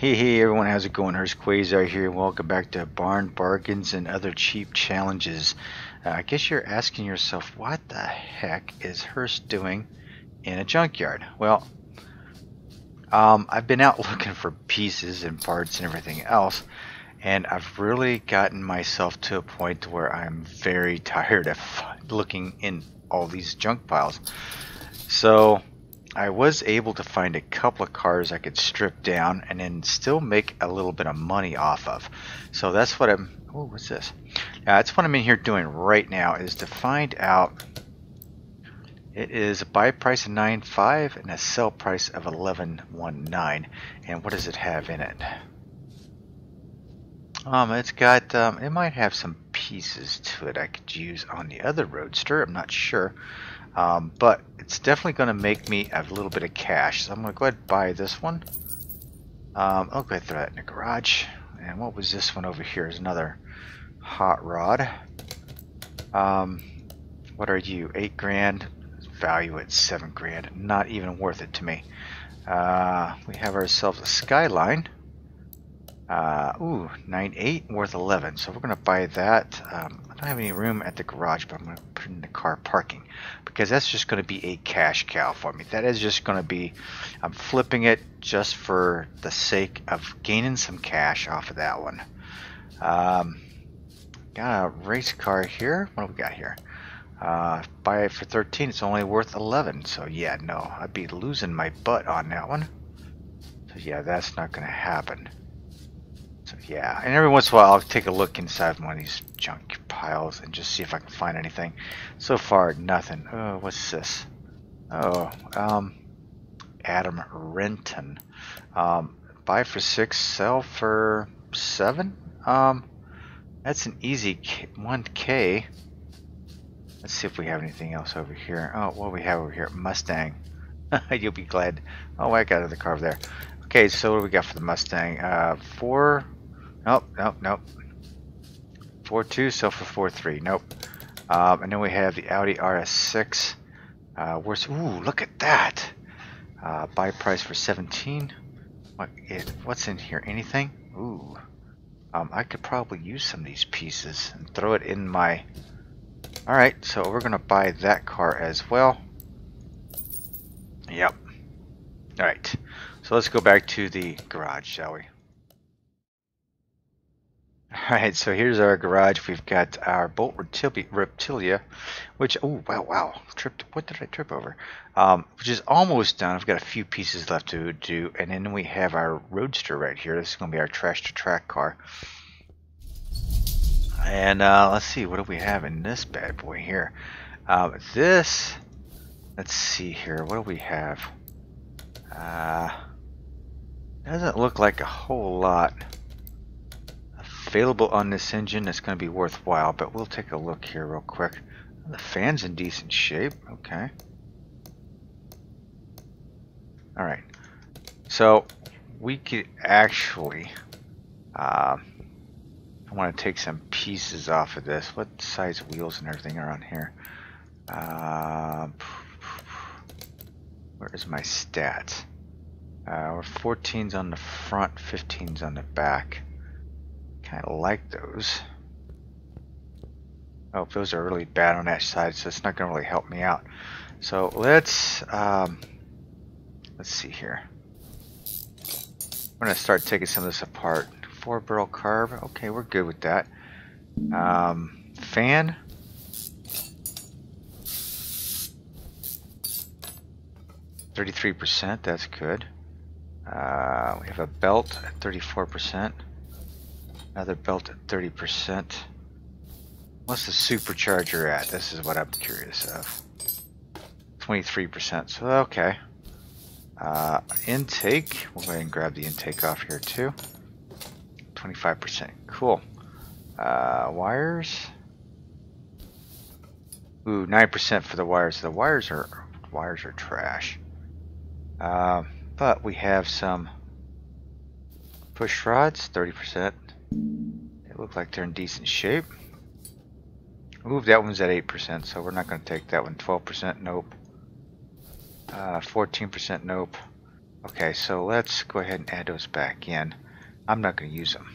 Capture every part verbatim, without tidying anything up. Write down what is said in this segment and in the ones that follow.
Hey, hey, everyone, how's it going? Hurst Quasar here. Welcome back to Barn Bargains and Other Cheap Challenges. Uh, I guess you're asking yourself, what the heck is Hurst doing in a junkyard? Well, um, I've been out looking for pieces and parts and everything else, and I've really gotten myself to a point where I'm very tired of looking in all these junk piles. So I was able to find a couple of cars I could strip down and then still make a little bit of money off of. So that's what I'm, oh, what's this? Now, that's what I'm in here doing right now, is to find out. It is a buy price of nine five and a sell price of eleven nineteen. And what does it have in it? Um, it's got, um, it might have some pieces to it I could use on the other roadster. I'm not sure. Um, but it's definitely going to make me a little bit of cash. So I'm going to go ahead and buy this one. Um, I'll go ahead and throw that in the garage. And what was this one over here? Is another hot rod. Um, what are you? Eight grand. Value at seven grand. Not even worth it to me. Uh, we have ourselves a Skyline. Uh, ooh, nine eight, worth eleven. So we're going to buy that. Um, I don't have any room at the garage, but I'm going to put it in the car parking, because that's just going to be a cash cow for me. That is just going to be, I'm flipping it just for the sake of gaining some cash off of that one. Um, got a race car here. What do we got here? Uh, buy it for thirteen. It's only worth eleven. So yeah, no, I'd be losing my butt on that one. So yeah, that's not going to happen. Yeah, and every once in a while I'll take a look inside one of these junk piles and just see if I can find anything. So far, nothing. Oh, what's this? Oh, um, Adam Renton. Um, buy for six, sell for seven. Um, that's an easy one K. Let's see if we have anything else over here. Oh, what do we have over here? Mustang. You'll be glad. Oh, I got another car over there. Okay, so what do we got for the Mustang? Uh, four. Nope, nope, nope. four two, sell for four three. Nope. Um, and then we have the Audi R S six. Uh, where's, ooh, look at that. Uh, buy price for seventeen. What is, what's in here? Anything? Ooh. Um, I could probably use some of these pieces and throw it in my. All right, so we're gonna buy that car as well. Yep. All right. So let's go back to the garage, shall we? Alright, so here's our garage. We've got our Bolt Reptilia, which, oh, wow, wow, tripped, what did I trip over? Um, which is almost done. I've got a few pieces left to do, and then we have our Roadster right here. This is going to be our trash-to-track car. And uh, let's see, what do we have in this bad boy here? Uh, this, let's see here, what do we have? Uh, doesn't look like a whole lot available on this engine that's going to be worthwhile, but we'll take a look here real quick. The fan's in decent shape. Okay. All right. So we could actually, uh, I want to take some pieces off of this. What size wheels and everything are on here? Uh, where is my stats? Uh, we're fourteens on the front, fifteens on the back. Kind of like those. Oh, those are really bad on that side, so it's not going to really help me out. So let's um, let's see here. I'm going to start taking some of this apart. Four barrel carb. Okay, we're good with that. Um, fan. thirty-three percent, that's good. Uh, we have a belt at thirty-four percent. Another belt at thirty percent. What's the supercharger at? This is what I'm curious of. twenty-three percent, so okay. Uh, intake, we'll go ahead and grab the intake off here too. twenty-five percent, cool. Uh, wires. Ooh, nine percent for the wires. The wires are, wires are trash. Uh, but we have some push rods, thirty percent. They look like they're in decent shape. Ooh, that one's at eight percent, so we're not going to take that one. twelve percent, nope. Uh, fourteen percent, nope. Okay, so let's go ahead and add those back in. I'm not going to use them.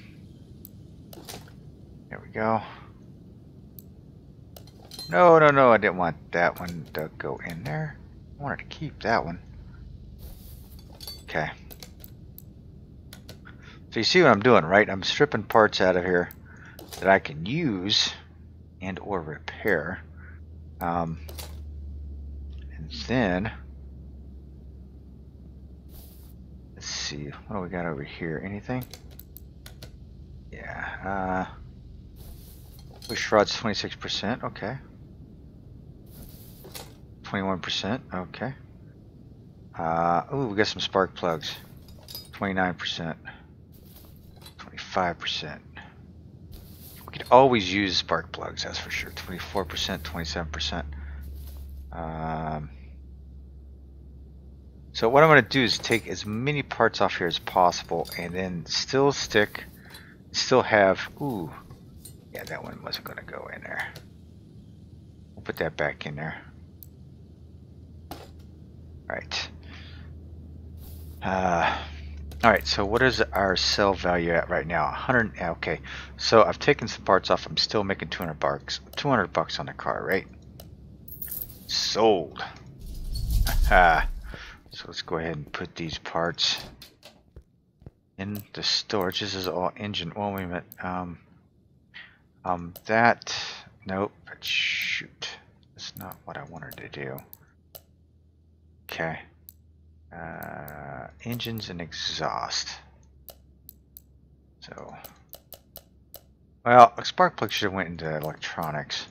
There we go. No, no, no, I didn't want that one to go in there. I wanted to keep that one. Okay. So you see what I'm doing, right? I'm stripping parts out of here that I can use and or repair. Um, and then, let's see, what do we got over here? Anything? Yeah. Uh, push rod's twenty-six percent, okay. twenty-one percent, okay. Uh, ooh, we got some spark plugs. twenty-nine percent. twenty-five percent. We could always use spark plugs, that's for sure. twenty-four percent, twenty-seven percent. Um, so what I'm going to do is take as many parts off here as possible and then still stick, still have, ooh, yeah, that one wasn't going to go in there. We'll put that back in there. Right. Uh, all right, so what is our sell value at right now? one hundred. Okay, so I've taken some parts off. I'm still making two hundred bucks. two hundred bucks on the car, right? Sold. Aha. So let's go ahead and put these parts in the storage. This is all engine. Well, wait a minute. Um, um, that. Nope. Shoot. That's not what I wanted to do. Okay. Uh, engines and exhaust. So, well, a spark plug should have went into electronics.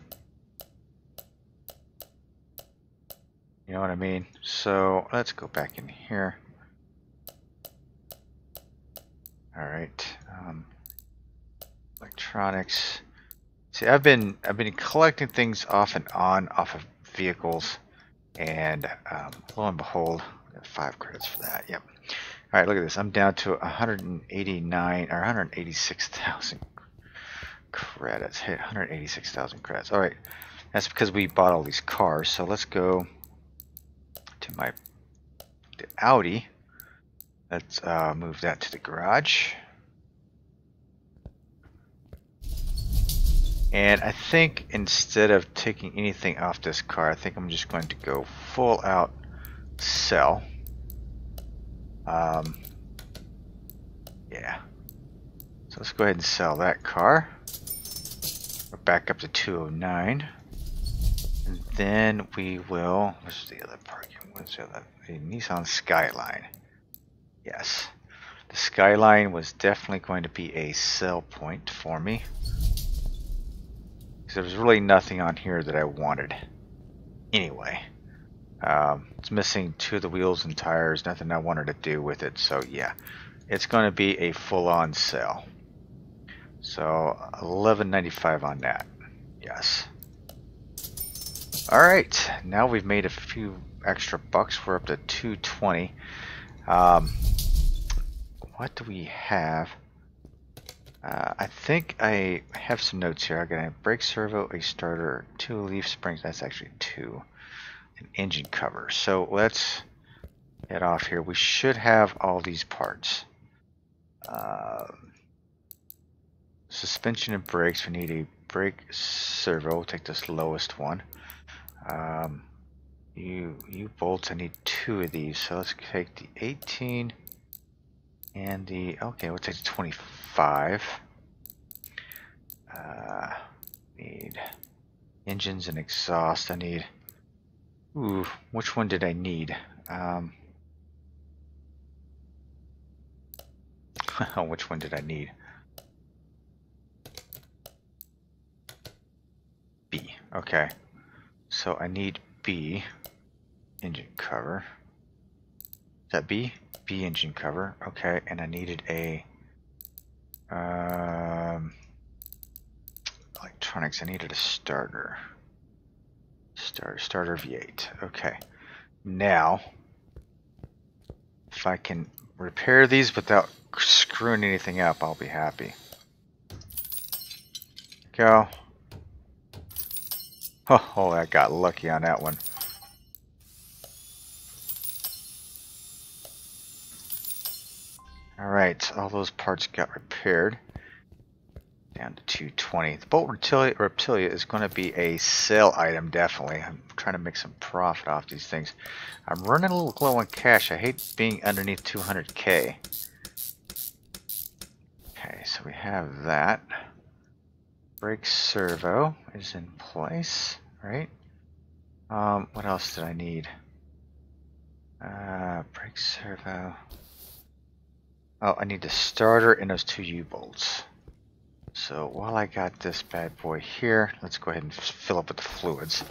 You know what I mean? So let's go back in here. All right. Um, electronics. See, I've been I've been collecting things off and on off of vehicles. And um, lo and behold, five credits for that. Yep. All right, look at this. I'm down to one hundred eighty-nine or one hundred eighty-six thousand credits. Hit one hundred eighty-six thousand credits. All right, that's because we bought all these cars. So let's go to my the Audi. Let's uh, move that to the garage. And I think instead of taking anything off this car, I think I'm just going to go full out sell. Um, yeah. So let's go ahead and sell that car. We're back up to two oh nine. And then we will, what's the other parking? What's the other? The Nissan Skyline. Yes. The Skyline was definitely going to be a sell point for me. There was really nothing on here that I wanted anyway. Um, it's missing two of the wheels and tires, nothing I wanted to do with it, so yeah, it's going to be a full-on sale. So eleven ninety-five on that. Yes. All right, now we've made a few extra bucks. We're up to two twenty. Um, what do we have? Uh, I think I have some notes here. I got a brake servo, a starter, two leaf springs. That's actually two, an engine cover. So let's head off here. We should have all these parts. Uh, suspension and brakes. We need a brake servo. We'll take this lowest one. Um, you you bolts. I need two of these. So let's take the eighteen. And the, okay, we'll take the twenty-five. Uh, need engines and exhaust. I need, ooh, which one did I need? Um, which one did I need? B, okay. So I need B, engine cover. Is that B? B engine cover, okay, and I needed a um, electronics. I needed a starter, starter, starter V eight. Okay, now if I can repair these without screwing anything up, I'll be happy. Go. Oh, oh, I got lucky on that one. Alright, all those parts got repaired. Down to two twenty. The Bolt Reptilia, Reptilia is going to be a sale item, definitely. I'm trying to make some profit off these things. I'm running a little low on cash. I hate being underneath two hundred K. Okay, so we have that. Brake servo is in place, right? Um, what else did I need? Uh, brake servo. Oh, I need the starter and those two U-bolts. So while I got this bad boy here, let's go ahead and fill up with the fluids.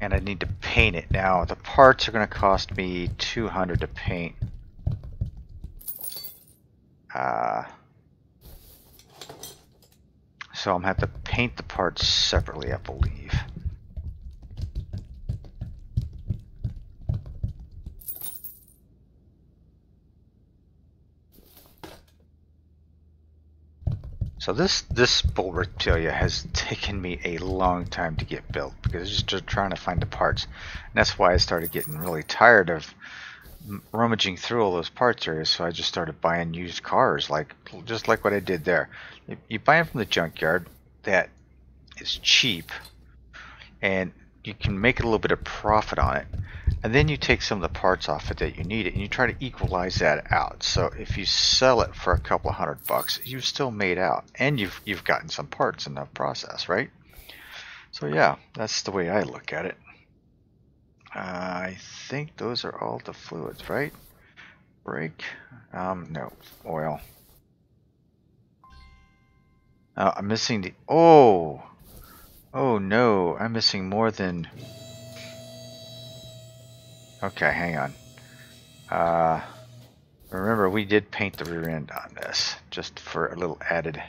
And I need to paint it. Now the parts are going to cost me two hundred to paint. Uh, so I'm going to have to paint the parts separately, I believe. So this, this Bolt Reptilia has taken me a long time to get built because it's just trying to find the parts. And that's why I started getting really tired of rummaging through all those parts areas, so I just started buying used cars, like just like what I did there. You buy them from the junkyard that is cheap, and you can make a little bit of profit on it. And then you take some of the parts off it that you need it, and you try to equalize that out. So if you sell it for a couple hundred bucks, you've still made out, and you've you've gotten some parts in the process, right? So yeah, that's the way I look at it. Uh, I think those are all the fluids, right? Brake, um, no oil. Uh, I'm missing the oh, oh no, I'm missing more than. Okay, hang on. Uh, remember, we did paint the rear end on this, just for a little added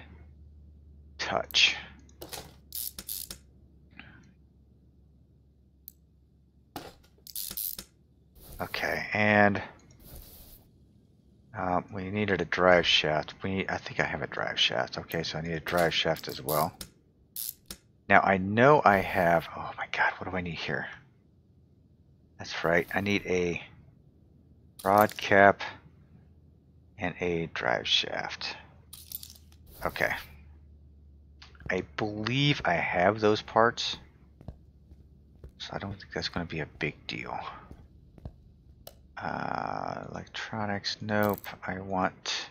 touch. Okay, and um, we needed a drive shaft. We, I think I have a drive shaft. Okay, so I need a drive shaft as well. Now I know I have. Oh my God, what do I need here? That's right, I need a rod cap and a drive shaft. Okay. I believe I have those parts, so I don't think that's going to be a big deal. Uh, electronics, nope. I want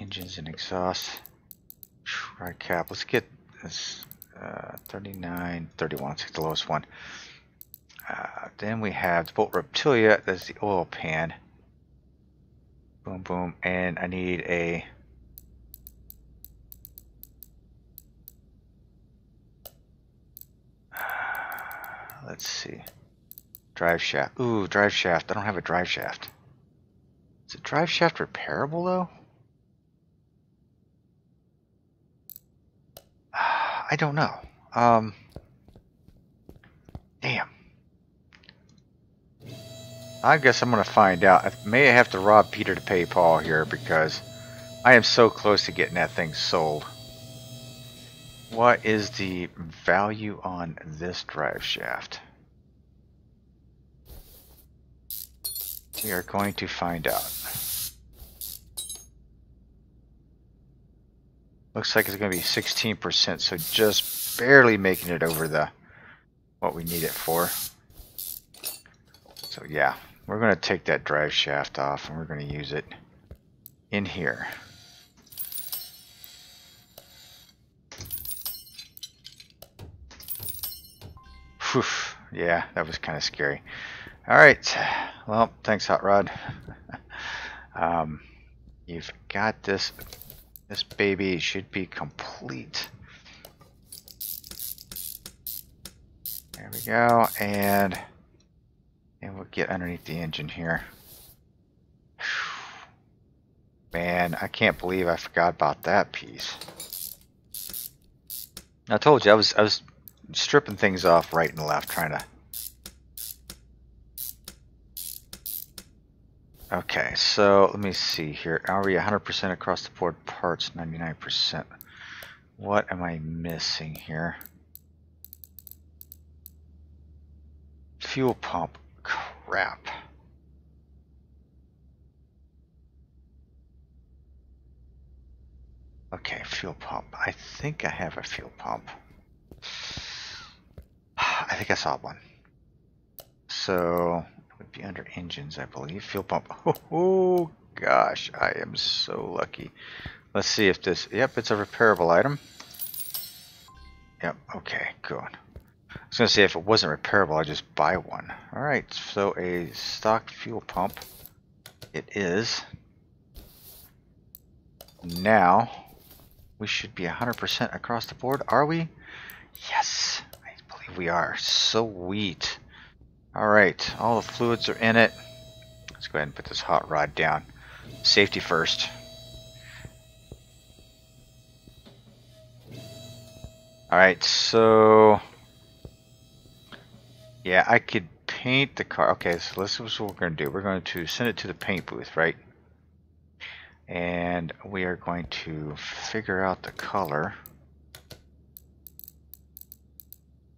engines and exhaust. Rod cap, let's get this uh, thirty-nine, thirty-one, let's take the lowest one. Uh, then we have the Bolt Reptilia, that's the oil pan. Boom, boom. And I need a... Uh, let's see. Drive shaft. Ooh, drive shaft. I don't have a drive shaft. Is the drive shaft repairable, though? Uh, I don't know. Um, damn. I guess I'm going to find out. I may have to rob Peter to pay Paul here because I am so close to getting that thing sold. What is the value on this drive shaft? We are going to find out. Looks like it's going to be sixteen percent, so just barely making it over the what we need it for. So yeah, we're going to take that drive shaft off and we're going to use it in here. Whew, yeah, that was kind of scary. All right, well, thanks Hot Rod. um, you've got this, this baby should be complete. There we go, and... And we'll get underneath the engine here. Man, I can't believe I forgot about that piece. I told you I was I was stripping things off right and left, trying to. Okay, so let me see here. Are we one hundred percent across the board? Parts ninety-nine percent. What am I missing here? Fuel pump. Crap. Okay, fuel pump. I think I have a fuel pump. I think I saw one. So it would be under engines, I believe. Fuel pump. Oh, oh gosh, I am so lucky. Let's see if this... Yep, it's a repairable item. Yep, okay, good. I was going to say if it wasn't repairable, I'd just buy one. Alright, so a stock fuel pump. It is. Now, we should be one hundred percent across the board. Are we? Yes, I believe we are. Sweet. Alright, all the fluids are in it. Let's go ahead and put this hot rod down. Safety first. Alright, so... Yeah, I could paint the car. Okay, so let's see what we're going to do. We're going to send it to the paint booth, right? And we are going to figure out the color.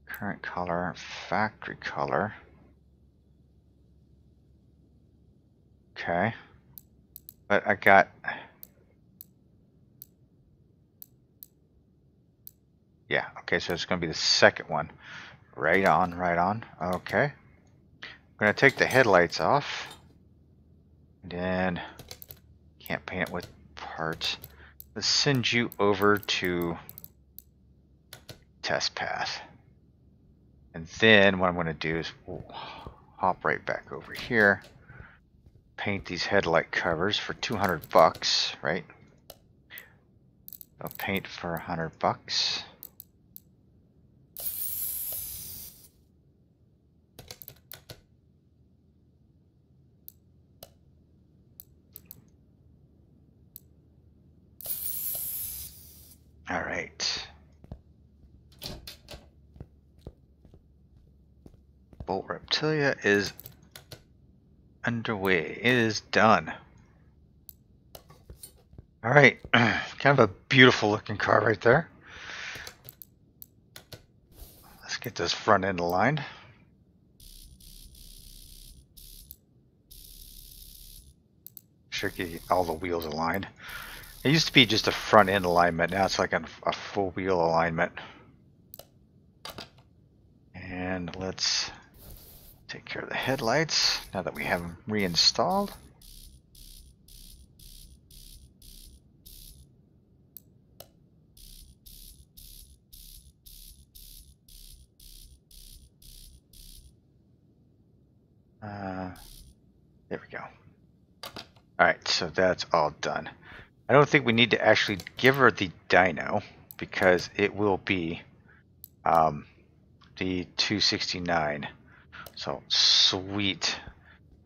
Current color, factory color. Okay. But I got... Yeah, okay, so it's going to be the second one. Right on, right on. Okay. I'm going to take the headlights off. And then... Can't paint it with parts. Let's send you over to test path. And then what I'm going to do is we'll hop right back over here. Paint these headlight covers for two hundred bucks, right? I'll paint for one hundred bucks. All right. Bolt Reptilia is underway. It is done. All right. Kind of a beautiful looking car right there. Let's get this front end aligned. Should get all the wheels aligned. It used to be just a front end alignment, now it's like a, a full wheel alignment. And let's take care of the headlights now that we have them reinstalled. Uh, there we go. Alright, so that's all done. I don't think we need to actually give her the dyno because it will be um, the two sixty-nine. So sweet.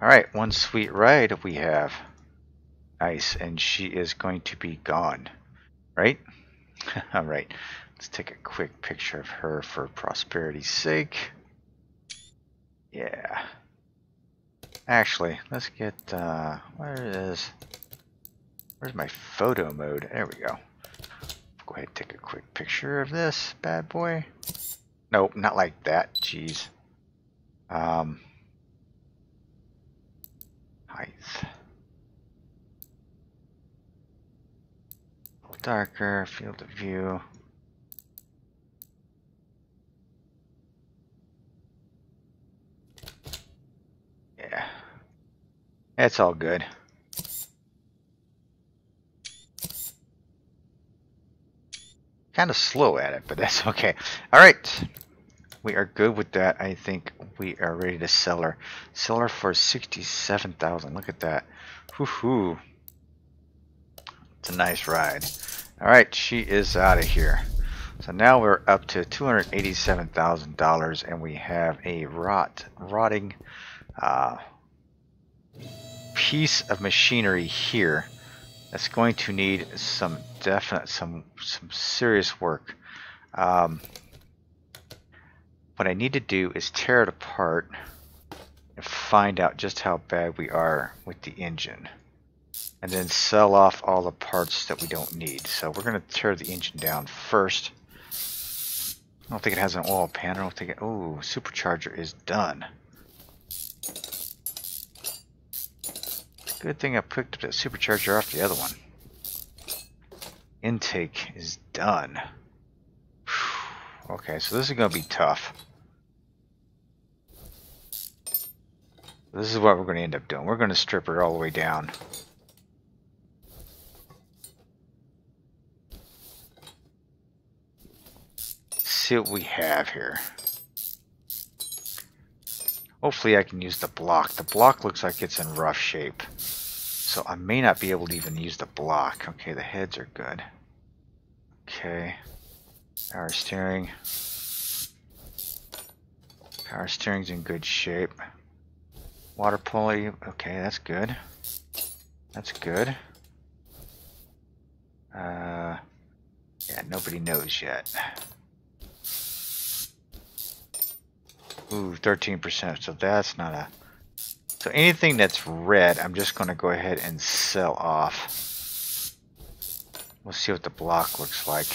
All right, one sweet ride we have. Nice, and she is going to be gone, right? All right, let's take a quick picture of her for prosperity's sake. Yeah. Actually, let's get, uh, where is... Where's my photo mode? There we go. Go ahead and take a quick picture of this bad boy. Nope, not like that. Jeez. Um, height. A little darker, field of view. Yeah. That's all good. Kind of slow at it, but that's okay. All right, we are good with that. I think we are ready to sell her. Sell her for sixty-seven thousand. Look at that. Whoo-hoo! It's a nice ride. All right, she is out of here. So now we're up to two hundred eighty-seven thousand dollars, and we have a rot, rotting uh, piece of machinery here. That's going to need some definite, some some serious work. Um, what I need to do is tear it apart and find out just how bad we are with the engine. And then sell off all the parts that we don't need. So we're going to tear the engine down first. I don't think it has an oil pan. I don't think it... Oh, supercharger is done. Good thing I picked up that supercharger off the other one. intake is done. Okay, so this is going to be tough. This is what we're going to end up doing. We're going to strip her all the way down. See what we have here. Hopefully I can use the block. The block looks like it's in rough shape. So I may not be able to even use the block. Okay, the heads are good. Okay. Power steering. Power steering's in good shape. Water pulley, okay, that's good. That's good. Uh, yeah, nobody knows yet. Ooh, thirteen percent, so that's not a... So anything that's red, I'm just going to go ahead and sell off. We'll see what the block looks like.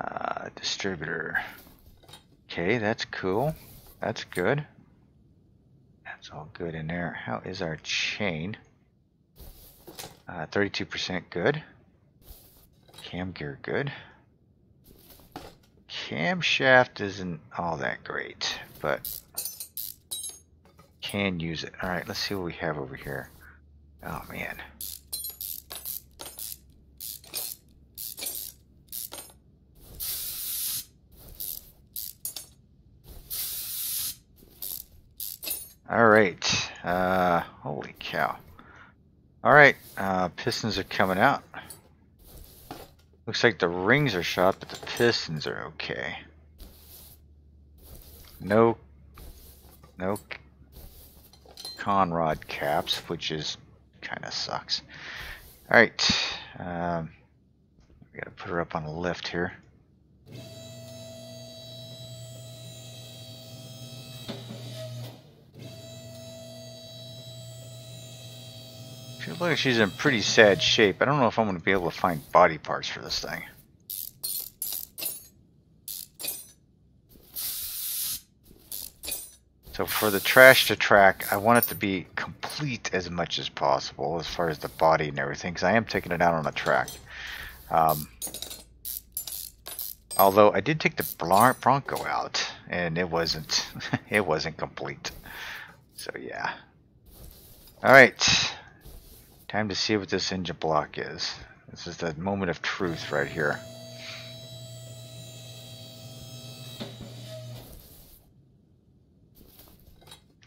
Uh, distributor. Okay, that's cool. That's good. That's all good in there. How is our chain? Uh, thirty-two percent good. Cam gear good. Camshaft isn't all that great, but can use it. All right, let's see what we have over here. Oh, man. All right, uh, holy cow. All right, uh, pistons are coming out. Looks like the rings are shot, but the pistons are okay. No, no conrod caps, which is kind of sucks. All right, um, we gotta put her up on the lift here. She looks like she's in pretty sad shape. I don't know if I'm going to be able to find body parts for this thing. So for the trash to track, I want it to be complete as much as possible as far as the body and everything, because I am taking it out on a track. Um, although I did take the Bronco out, and it wasn't, it wasn't complete. So yeah. All right. Time to see what this engine block is. This is the moment of truth right here.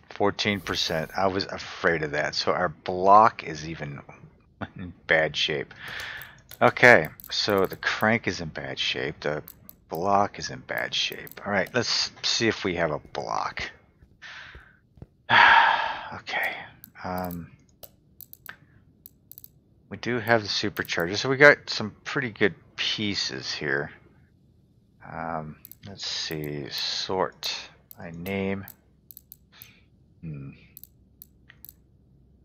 fourteen percent. I was afraid of that. So our block is even in bad shape. Okay, so the crank is in bad shape. The block is in bad shape. All right, let's see if we have a block. Okay. Um... We do have the supercharger, so we got some pretty good pieces here. Um, let's see, sort by name. Hmm.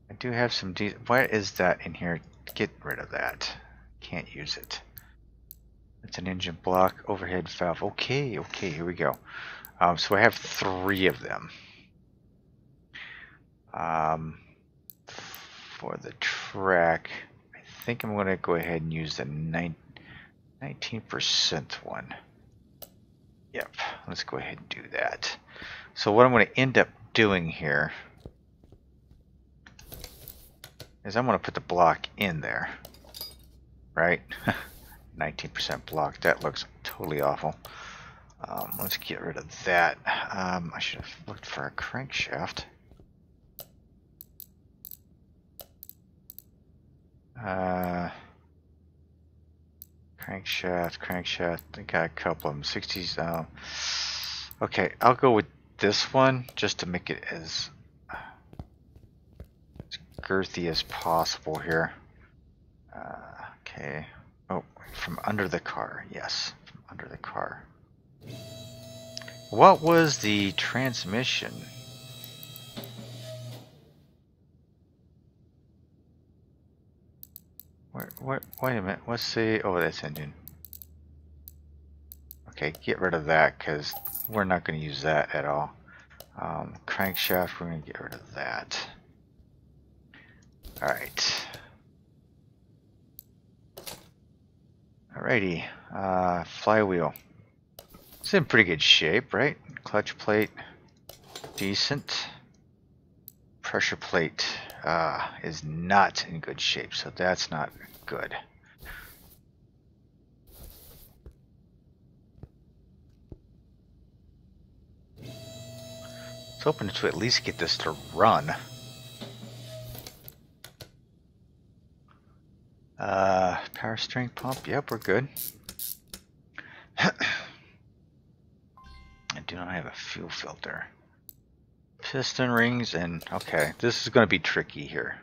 I do have some. De Why is that in here? Get rid of that. Can't use it. It's an engine block, overhead valve. Okay, okay, here we go. Um, so I have three of them. Um, for the track. I think I'm going to go ahead and use the nineteen percent one. Yep, let's go ahead and do that. So what I'm going to end up doing here is I'm going to put the block in there, right? nineteen percent block, that looks totally awful. Um, let's get rid of that. Um, I should have looked for a crankshaft. Uh, crankshaft, crankshaft. I got a couple of them. sixties. Um, okay, I'll go with this one just to make it as, as girthy as possible here. Uh, okay. Oh, from under the car. Yes, from under the car. What was the transmission? Wait, wait, wait a minute, what's the... Oh, that's engine. Okay, get rid of that because we're not going to use that at all. Um, crankshaft, we're going to get rid of that. Alright. Alrighty, uh, flywheel. It's in pretty good shape, right? Clutch plate, decent. Pressure plate uh, is not in good shape, so that's not good. I was hoping to at least get this to run. Uh, power steering pump. Yep, we're good. I do not have a fuel filter. Piston rings and... Okay, this is going to be tricky here.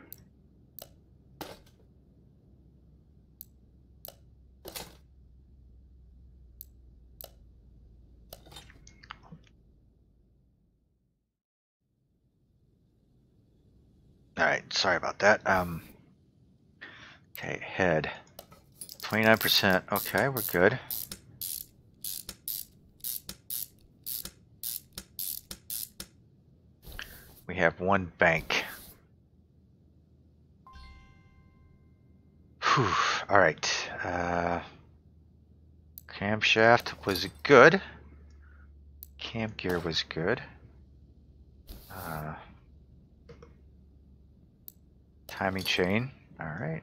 Alright, sorry about that. Um, okay, head. twenty-nine percent. Okay, we're good. We have one bank. Whew. Alright. Uh, camshaft was good. Cam gear was good. Uh... Timing chain, alright.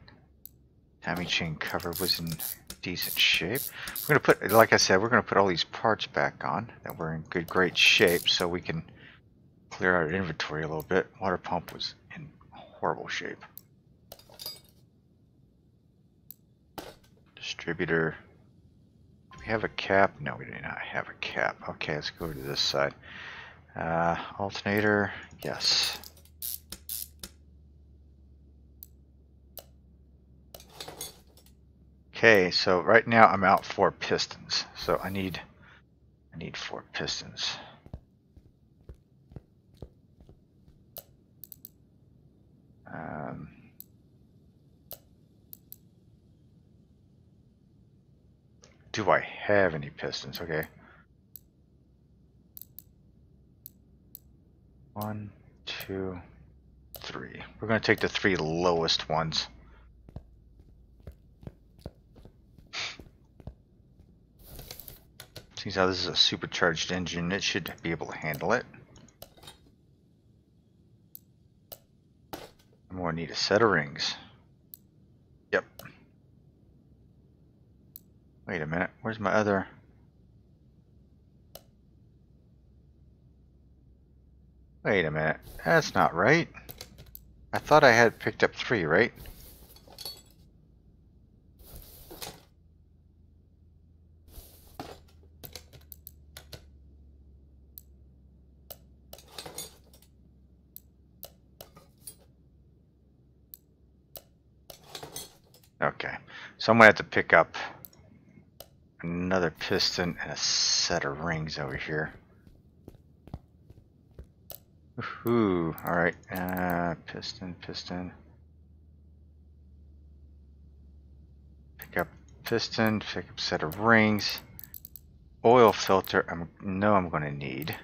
Timing chain cover was in decent shape. We're gonna put, like I said, we're gonna put all these parts back on that were in good, great shape so we can clear our inventory a little bit. Water pump was in horrible shape. Distributor. Do we have a cap? No, we do not have a cap. Okay, let's go to this side. Uh, alternator, yes. Okay, so right now I'm out four pistons, so I need I need four pistons. Um, do I have any pistons? Okay, one, two, three. We're gonna take the three lowest ones. Seems how this is a supercharged engine, it should be able to handle it. I'm going to need a set of rings. Yep. Wait a minute, where's my other... Wait a minute, that's not right. I thought I had picked up three, right? Okay, so I'm going to have to pick up another piston and a set of rings over here. Woohoo! Alright, uh, piston, piston. Pick up piston, pick up set of rings. Oil filter, I know I'm going to need.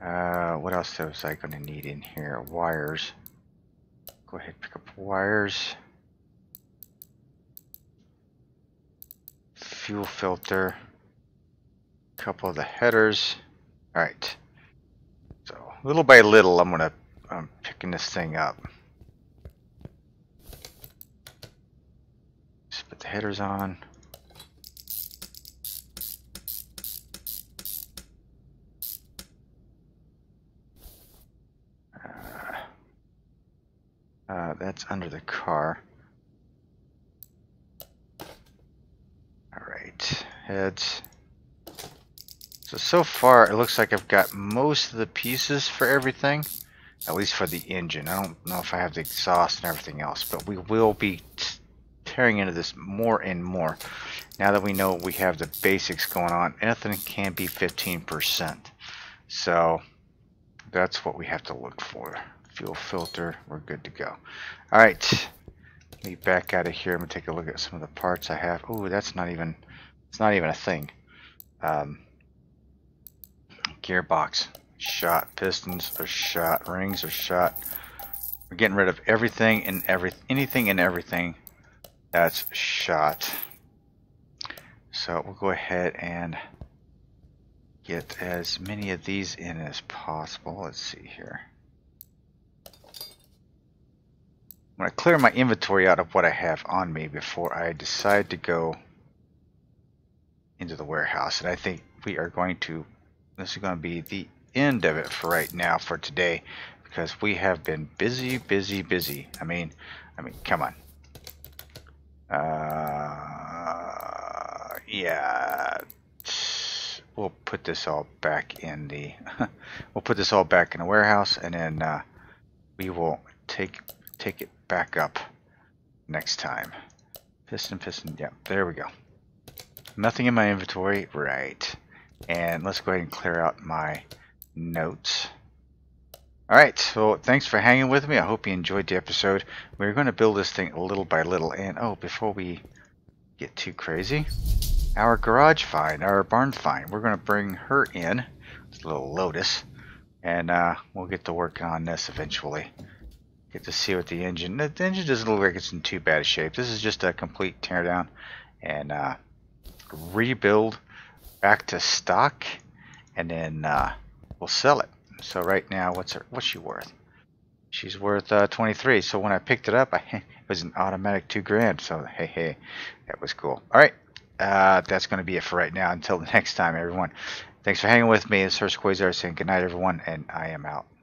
Uh, what else was I going to need in here? Wires. Go ahead, pick up wires. Fuel filter, a couple of the headers. All right, so little by little, I'm gonna I'm picking this thing up. Just put the headers on. Uh, uh, that's under the car. Heads. So, so far it looks like I've got most of the pieces for everything, at least for the engine. I don't know if I have the exhaust and everything else, but we will be tearing into this more and more. Now that we know we have the basics going on, anything can be fifteen percent. So that's what we have to look for. Fuel filter, we're good to go. All right, let me back out of here. I'm gonna take a look at some of the parts I have. Oh, that's not even... It's not even a thing. Um, gearbox, shot, pistons are shot, rings are shot. We're getting rid of everything and every anything and everything that's shot. So we'll go ahead and get as many of these in as possible. Let's see here. I'm going to clear my inventory out of what I have on me before I decide to go into the warehouse. And I think we are going to, this is going to be the end of it for right now for today, because we have been busy, busy, busy. I mean, I mean, come on. Uh, yeah, we'll put this all back in the, we'll put this all back in the warehouse, and then uh, we will take take it back up next time. Piston, piston, yeah, there we go. Nothing in my inventory, right. And let's go ahead and clear out my notes. Alright, so thanks for hanging with me. I hope you enjoyed the episode. We're going to build this thing little by little. And, oh, before we get too crazy, our garage find, our barn find, we're going to bring her in. It's a little Lotus. And uh, we'll get to work on this eventually. Get to see what the engine... The engine doesn't look like it's in too bad a shape. This is just a complete teardown. And... Uh, rebuild back to stock, and then uh, we'll sell it. So right now, what's her what's she worth? She's worth uh, twenty-three. So when I picked it up, I, it was an automatic two grand, so hey hey that was cool. All right, uh, that's going to be it for right now. Until next time, everyone, thanks for hanging with me. It's Hurst Quasar saying good night, everyone, and I am out.